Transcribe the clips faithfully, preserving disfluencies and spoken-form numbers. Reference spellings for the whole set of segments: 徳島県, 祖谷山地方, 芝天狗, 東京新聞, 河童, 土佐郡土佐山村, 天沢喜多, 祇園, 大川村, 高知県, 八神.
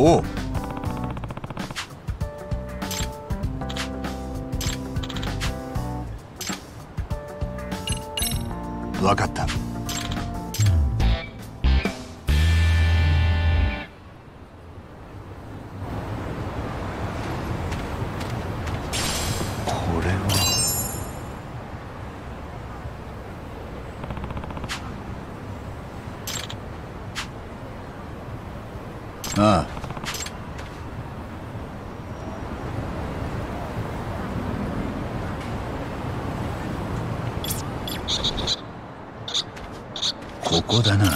おう、分かった。これはああ、ここだな。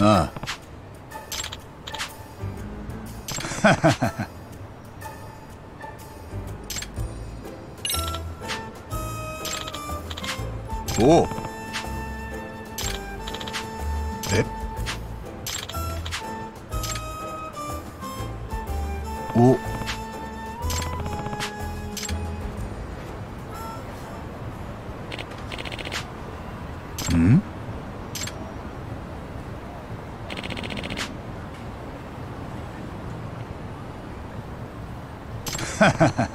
ああ、ハハハハ。おう、え、お、うん？ハハハハ。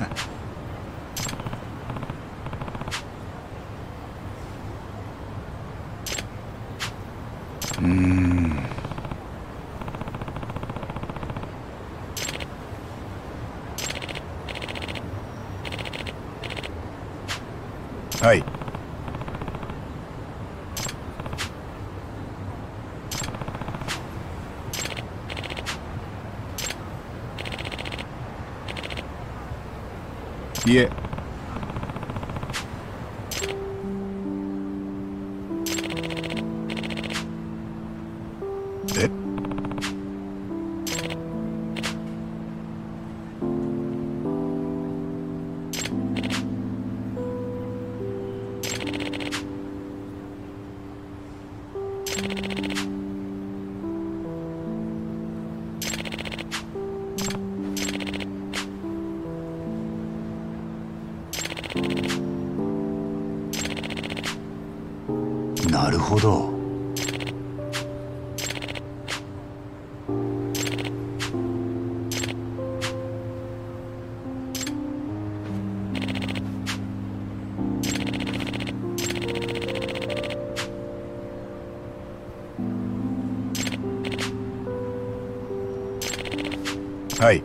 うーん、はい、いえ、なるほど。はい、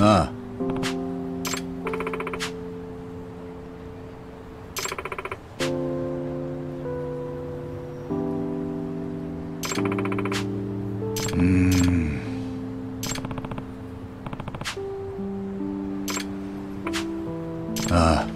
ああ、うーん、ああ、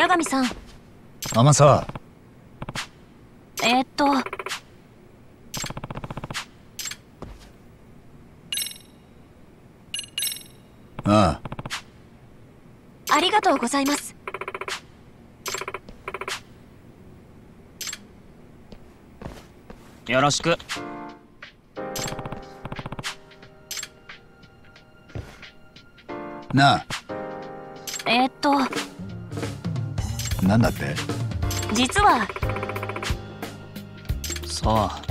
八神さん。天沢。えー、っとああ、ありがとうございます。よろしく。なあ、えー、っとなんだって。実はさあ、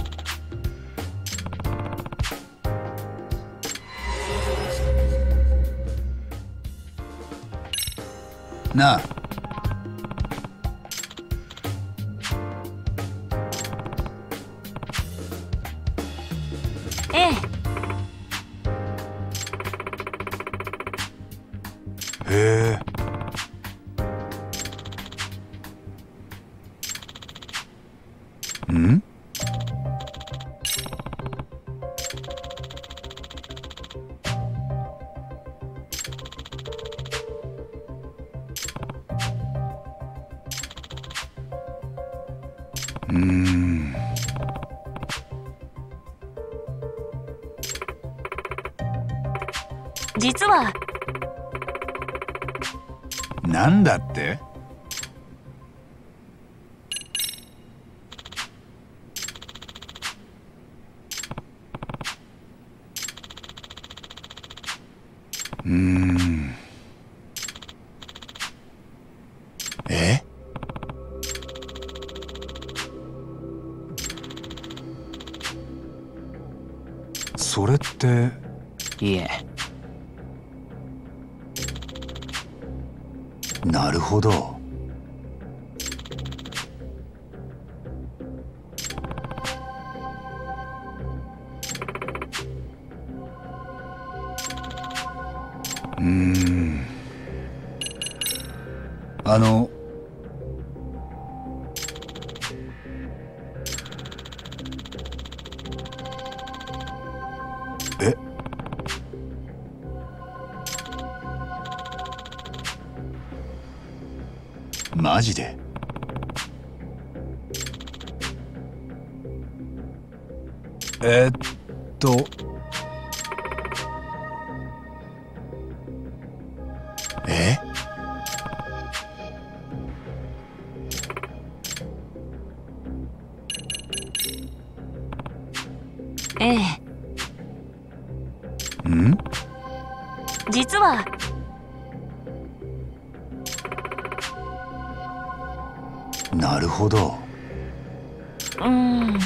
なあ、ええ、へえ、うん？実はなんだって。うーん、え、それって。いえ、なるほど。うーん、あのマジで。えー、っとえええ、ん？実はなるほど。うーん、は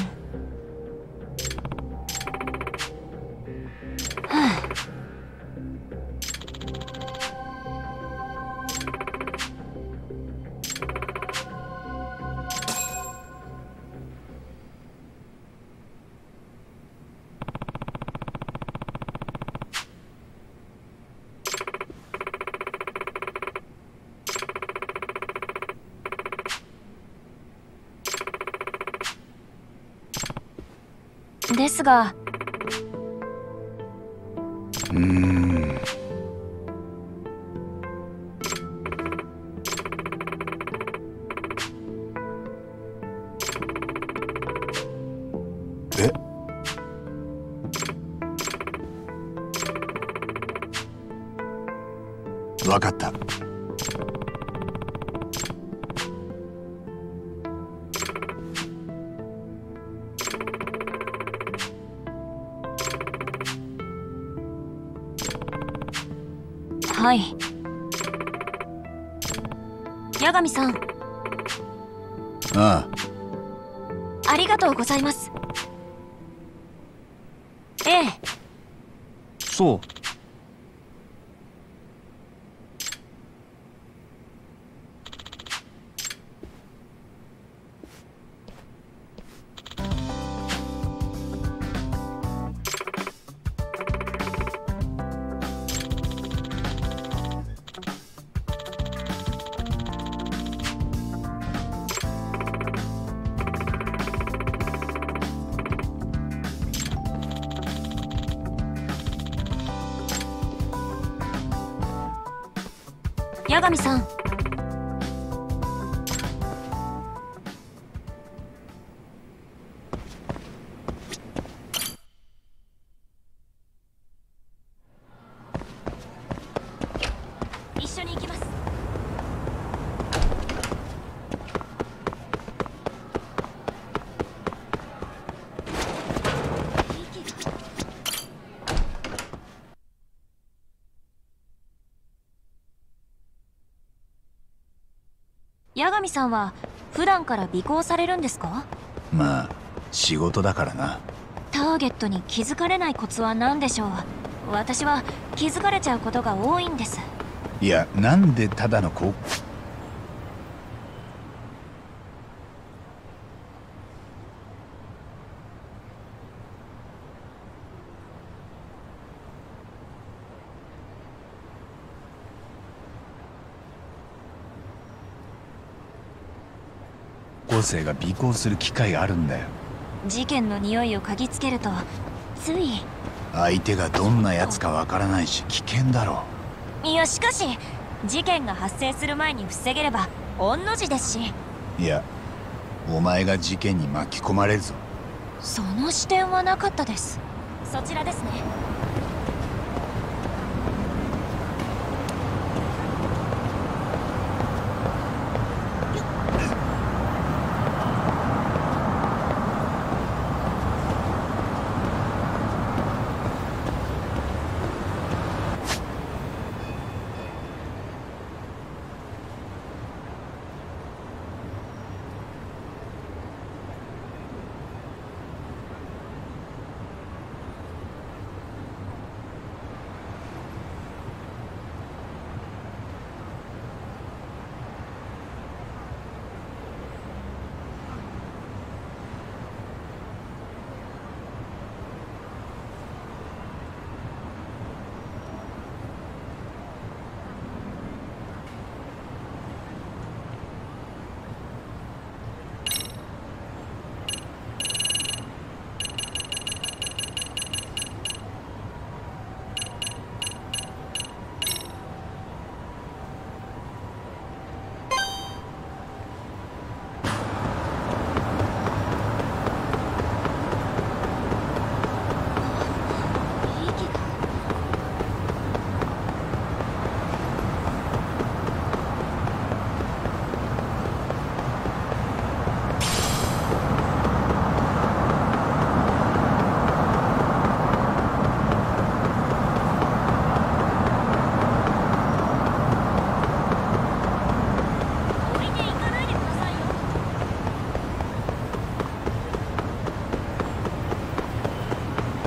あ、ですが、うーん、え、分かった。はい、八神さん。ああ、ありがとうございます。ええ、そう、八神さん。上さんは普段から尾行されるんですか？まあ仕事だからな。ターゲットに気づかれないコツは何でしょう？私は気づかれちゃうことが多いんです。いや、なんでただの子。高校生が尾行する機会があるんだよ。事件の匂いを嗅ぎつけるとつい。相手がどんなやつかわからないし危険だろう。いや、しかし事件が発生する前に防げれば御の字ですし。いや、お前が事件に巻き込まれるぞ。その視点はなかったです。そちらですね。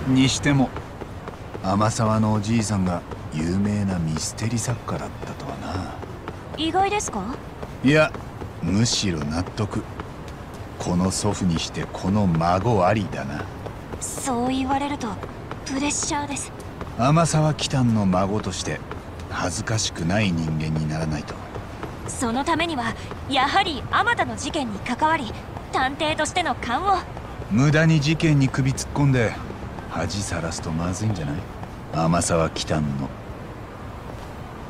にしても天沢のおじいさんが有名なミステリ作家だったとはな。意外ですか？いや、むしろ納得。この祖父にしてこの孫ありだな。そう言われるとプレッシャーです。天沢喜多の孫として恥ずかしくない人間にならないと。そのためにはやはりあまたの事件に関わり探偵としての勘を。無駄に事件に首突っ込んで恥さらすとまずいんじゃない？天沢喜多の。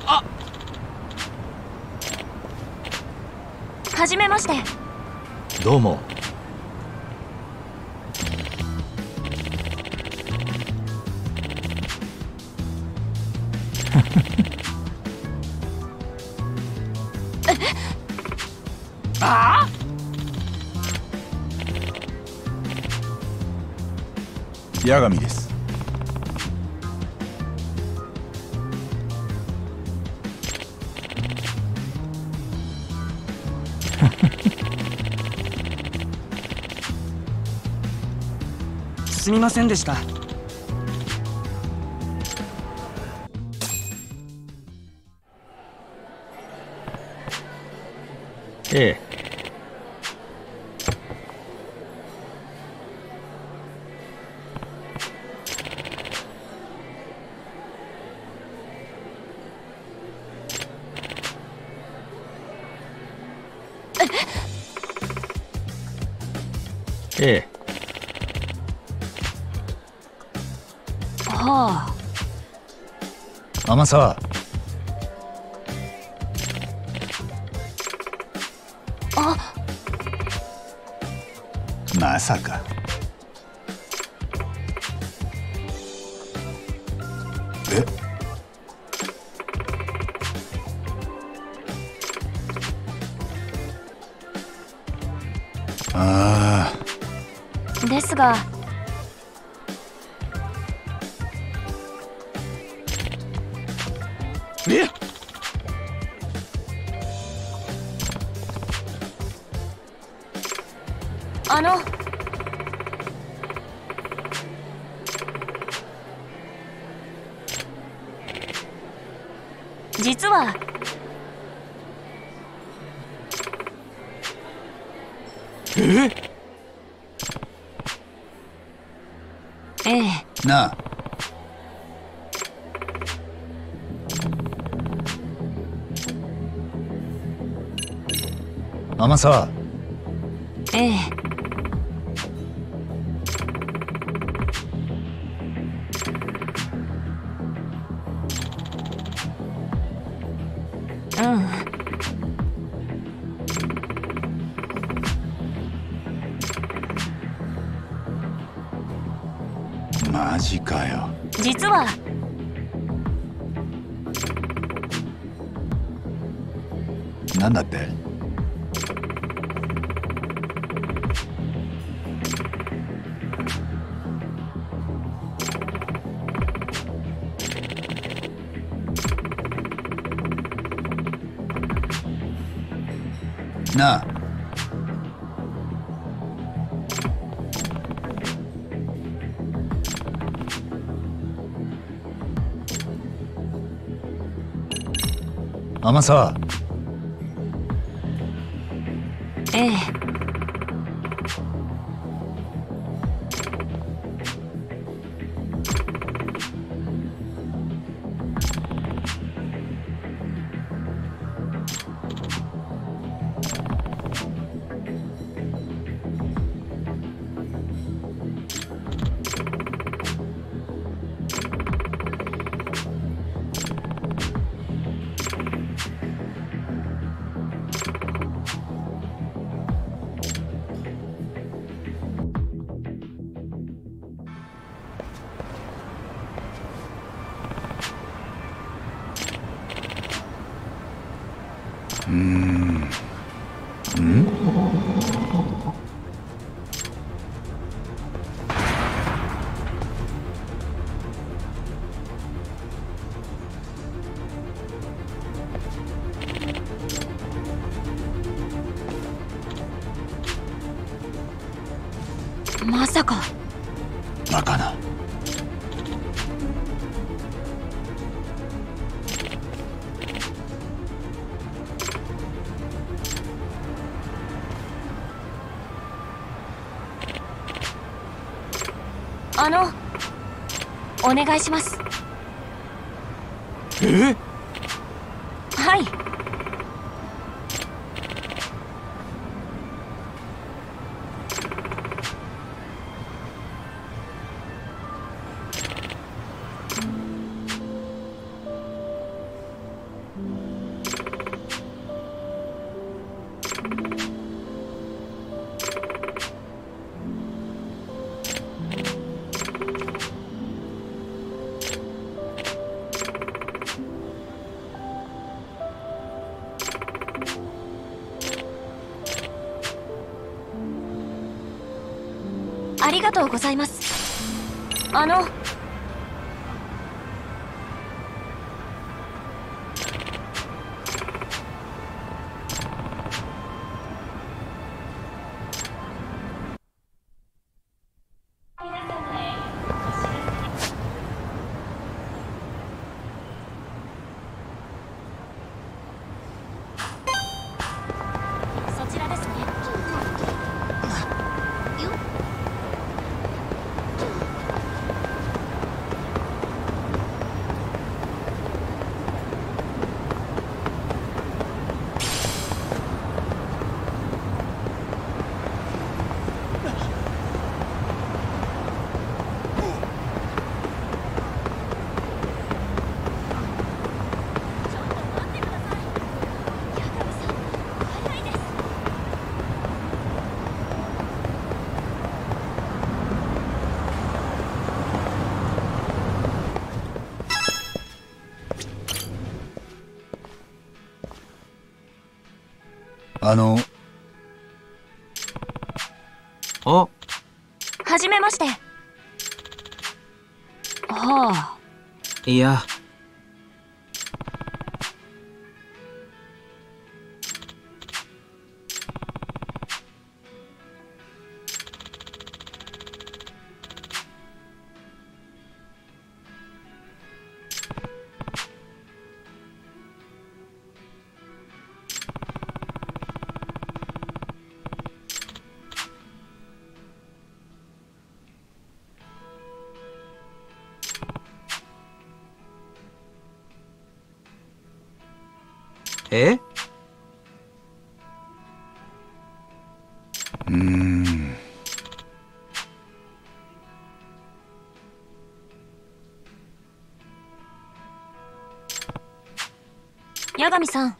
あっ、はじめまして。どうも。ああ、八神です。すみませんでした。ええ、ええ。はあ。天沢。あ。まさか。え？ですが、えっ、あの実はえっええなあ天沢、ええ、うんマジかよ。実はなんだってなあ天沢、ええ、まさかバカな。あのお願いします。えっはい、ありがとうございます。あのあのあはじめまして。ああいやえ？うーん。八神さん。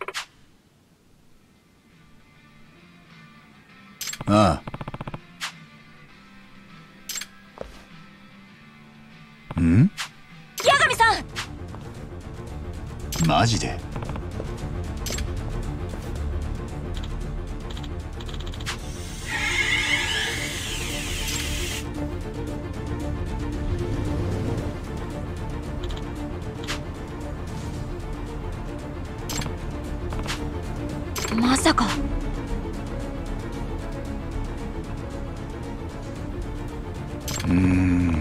ああ。うん？八神さん。マジで。まさか。うーん。ん？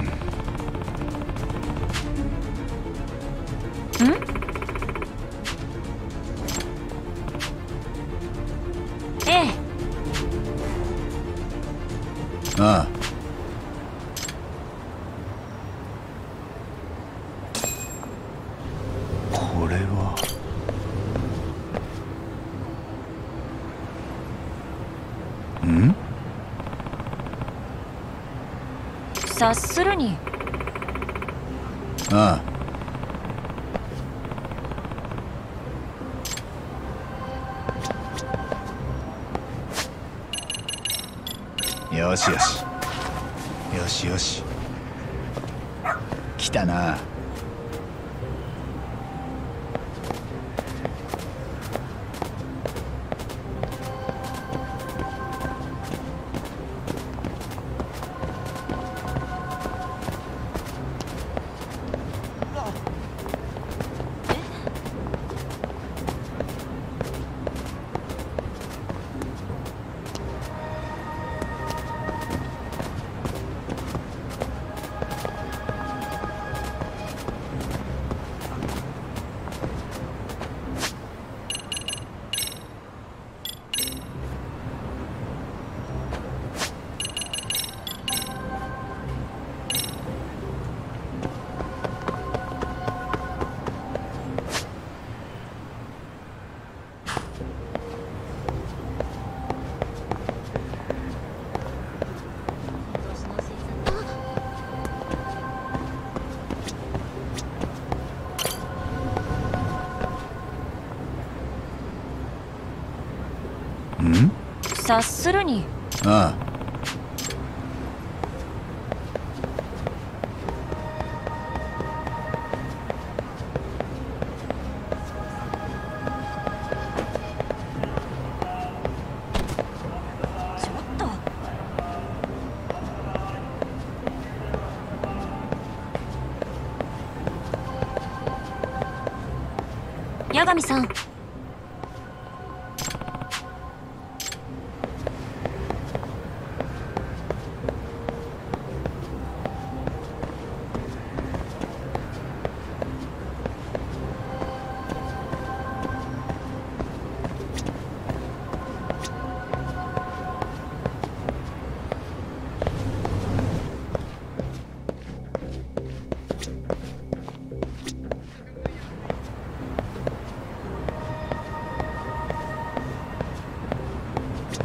ええ。ああ。これは。ん？察するに。ああ。よしよしよしよし、来たな。察するに。ああ。ちょっと。八神さん。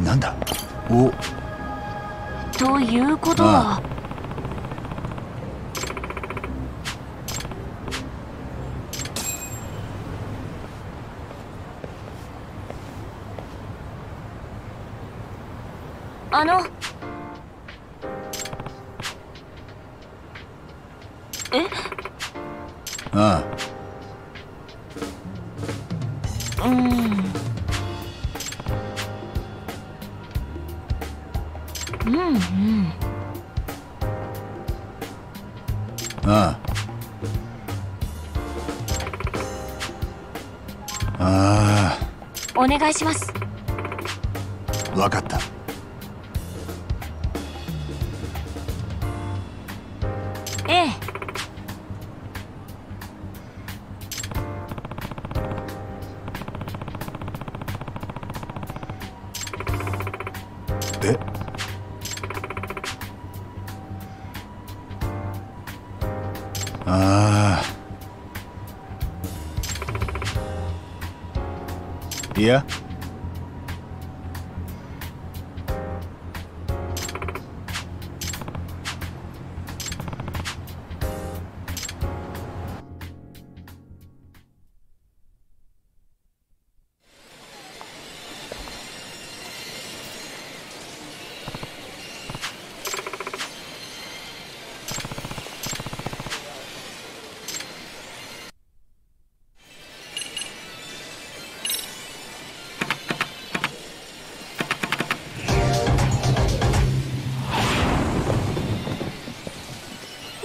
なんだ。お。ということは。あの。え？ああ。うん。うんうん。ああ。ああ。お願いします。わかった。ええ。え？ああ。idea.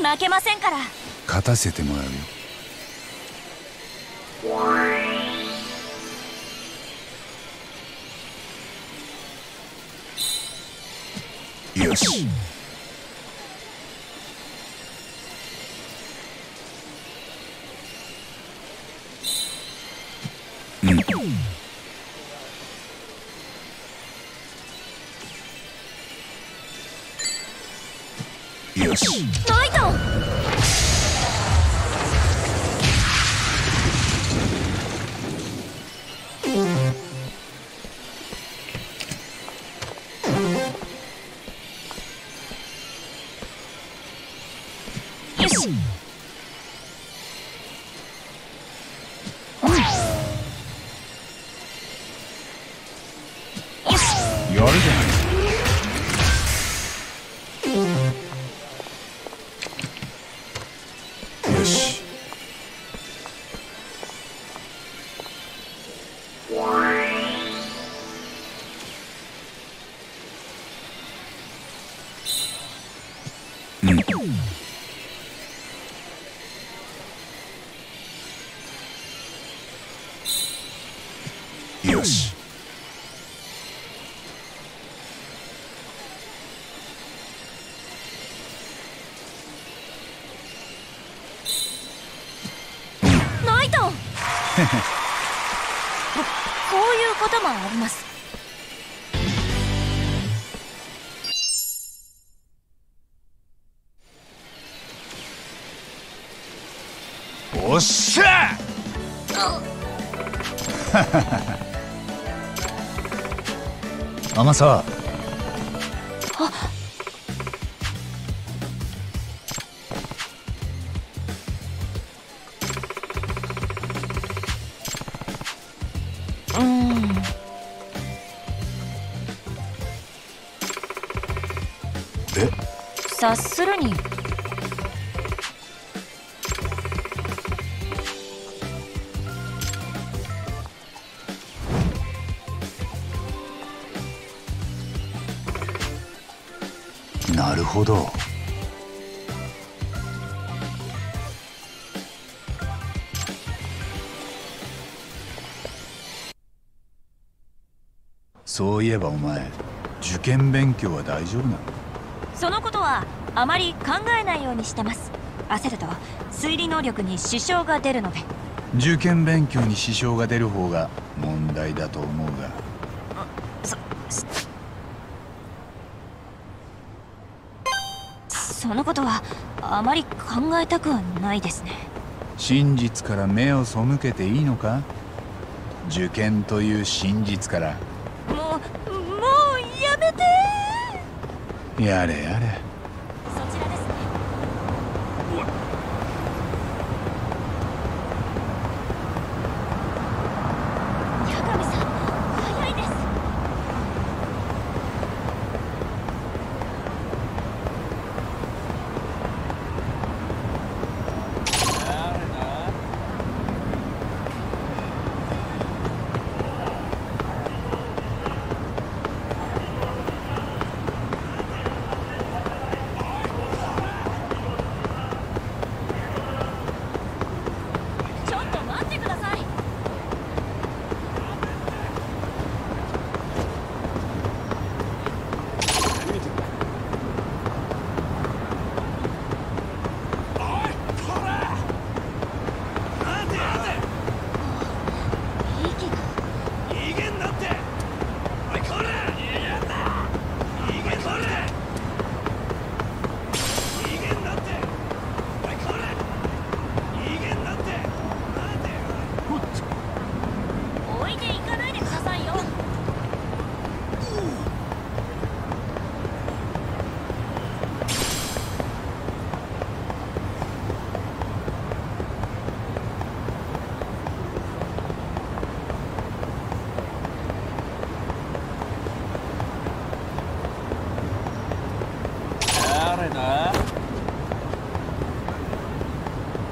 負けませんから勝たせてもらうよ。よし、うん、よしライトあります。おっしゃ！天沢。あ。察するになるほど。そういえばお前受験勉強は大丈夫なの？そのことはあまり考えないようにしてます。焦ると推理能力に支障が出るので。受験勉強に支障が出る方が問題だと思うが。そそのことはあまり考えたくはないですね。真実から目を背けていいのか？受験という真実から。もうもうやめて。やれやれ。そちらですね。八神さん早いです。ないな。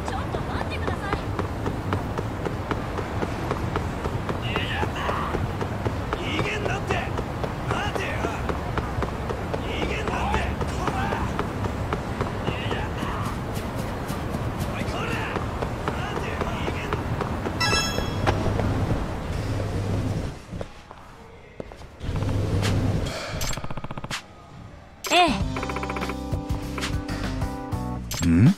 ちょっと待ってください。逃げんなって、待てよ。逃げんなって、こら。おい、こら。待てよ、逃げんな。ええ。ん？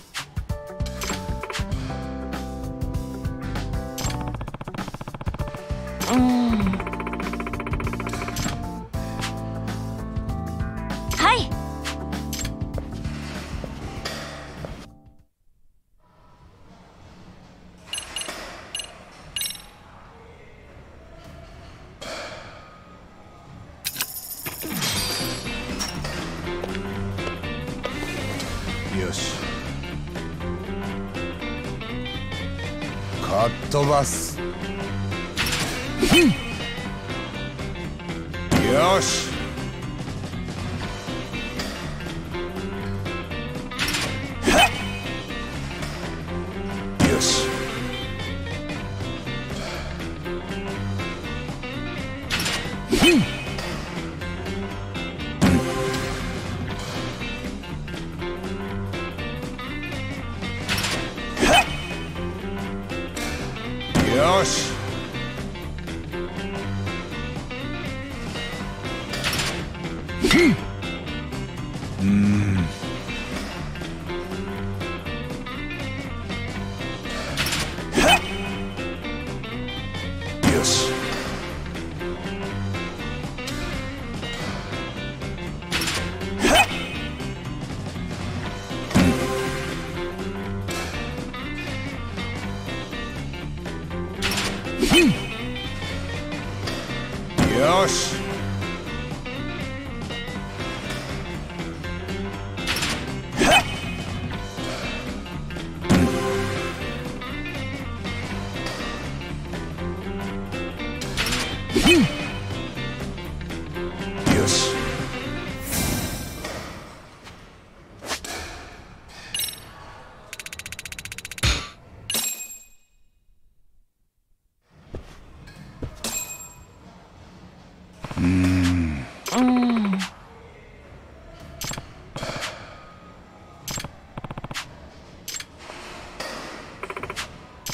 かっ飛ばす。よし。よし。よし。うん。はっ。よし。はっ。よし。はっ。よし。うん。うん。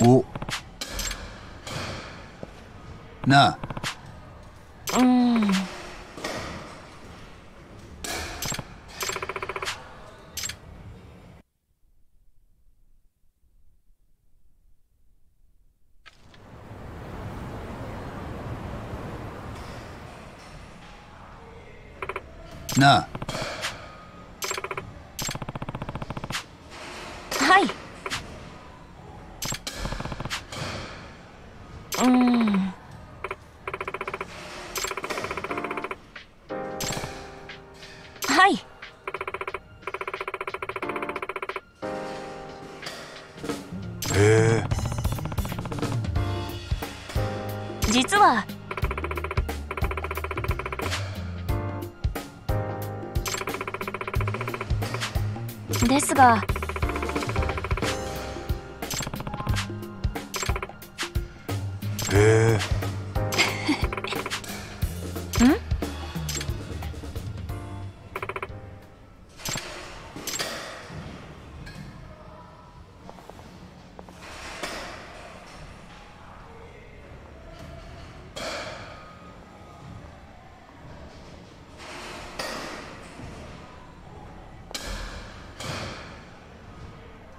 お。なあ。うん。なあ。はい。うん。はい。へえ。実はですが、へえ。ん？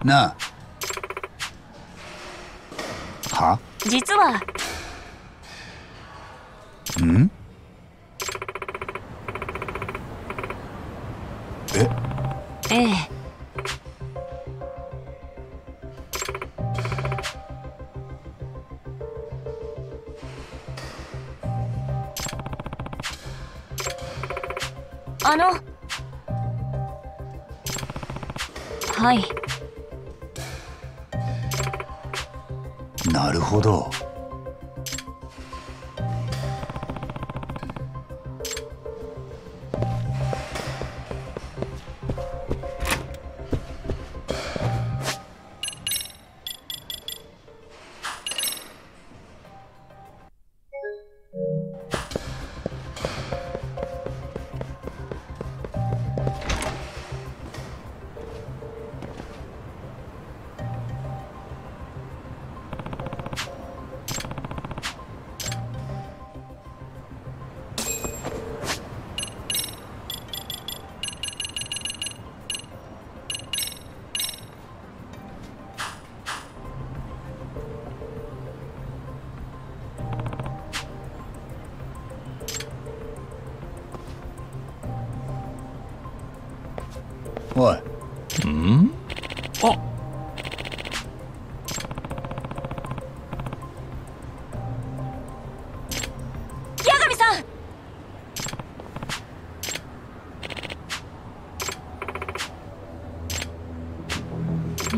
なあ。は？実は。ん？え？ええ。あの。はい。なるほど。おい。うん？あ。八神さん。う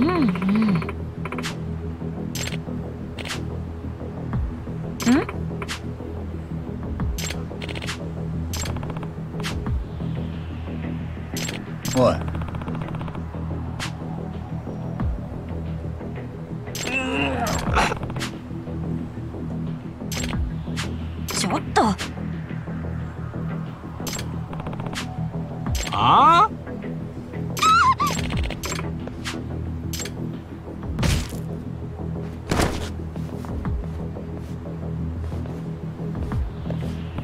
んうん。うん？おい。ちょっと。ああ。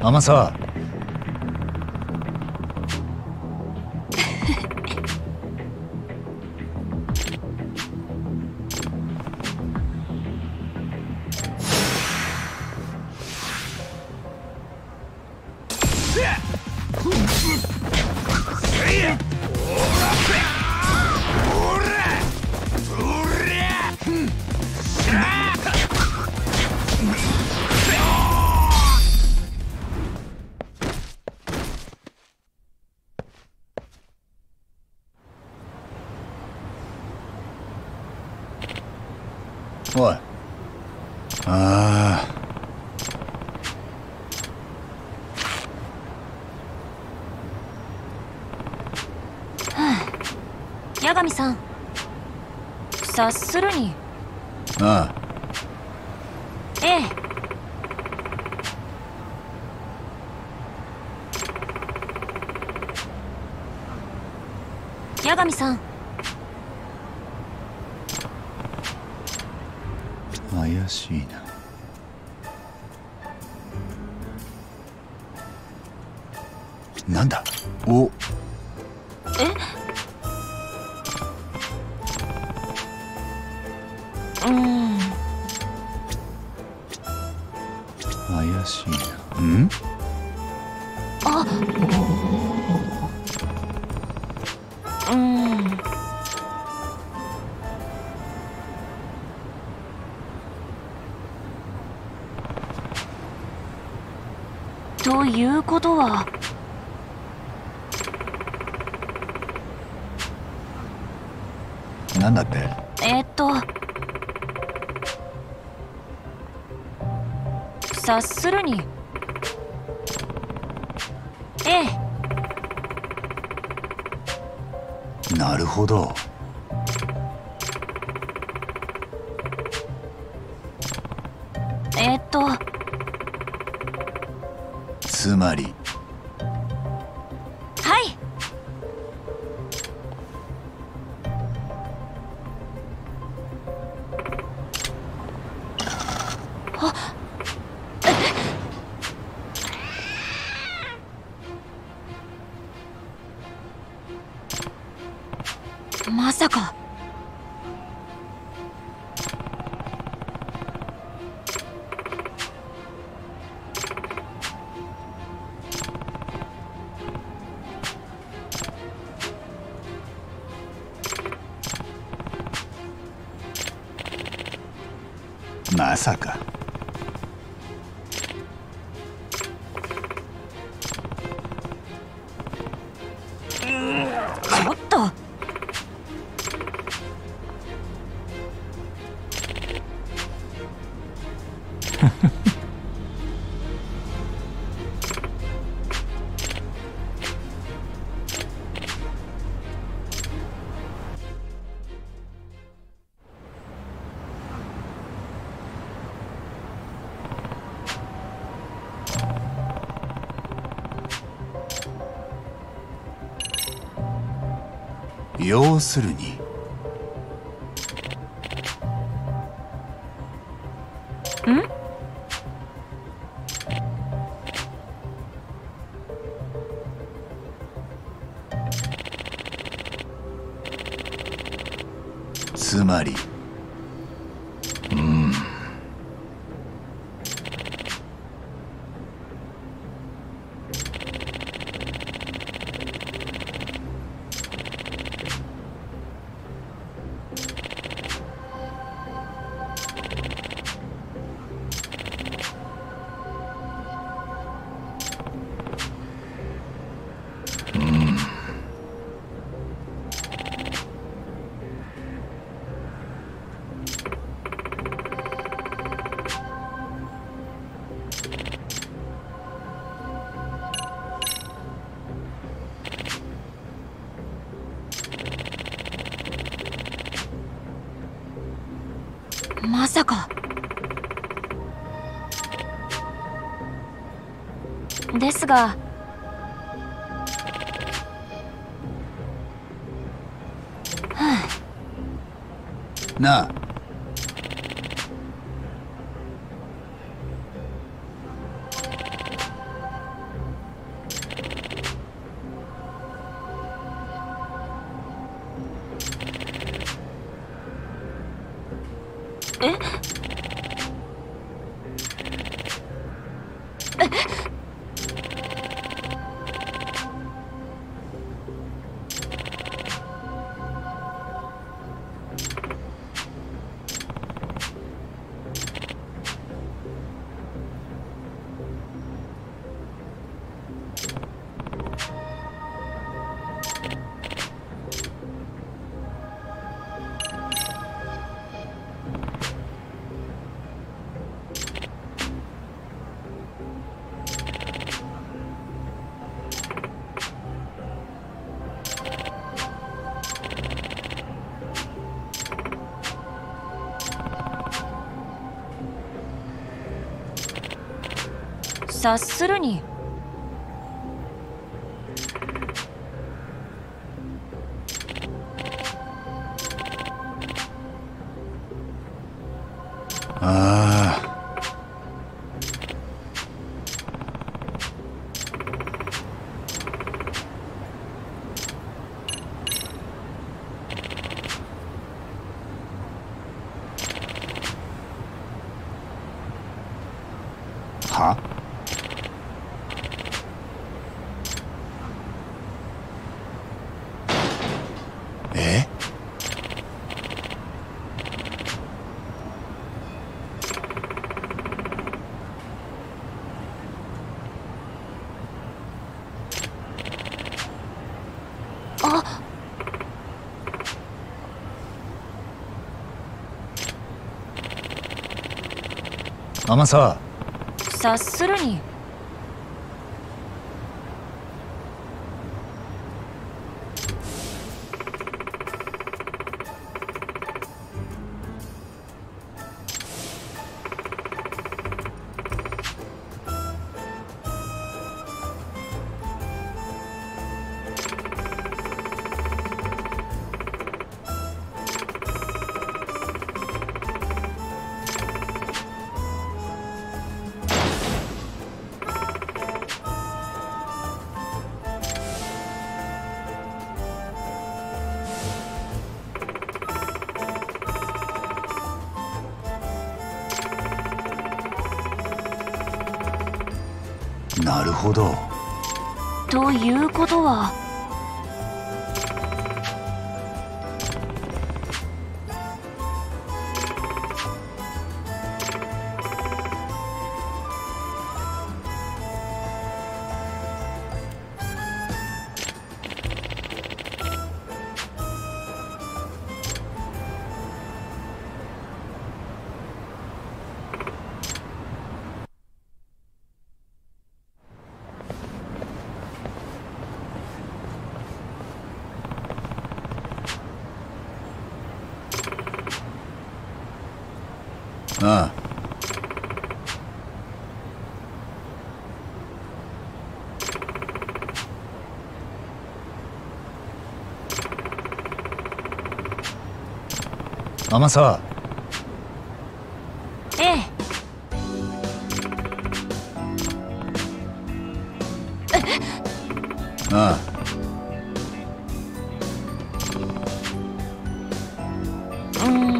甘さ。おい。ああ。八神さん、察するに。ああ。ええ。八神さん。怪しいな。なんだ。お。え？うん、怪しいな。うん？あっ。うん。ということは。なんだって？えっと。察するに、ええ、なるほど。えっと、つまり、はい。あ。まさか。まさか。ちょっと。要するに。ん？つまり、うん、さか。ですが。なあ。察するに。ああ。は？天沢、察するに。なるほど。ということは。ああ。天沢。ええ。ああ。うん。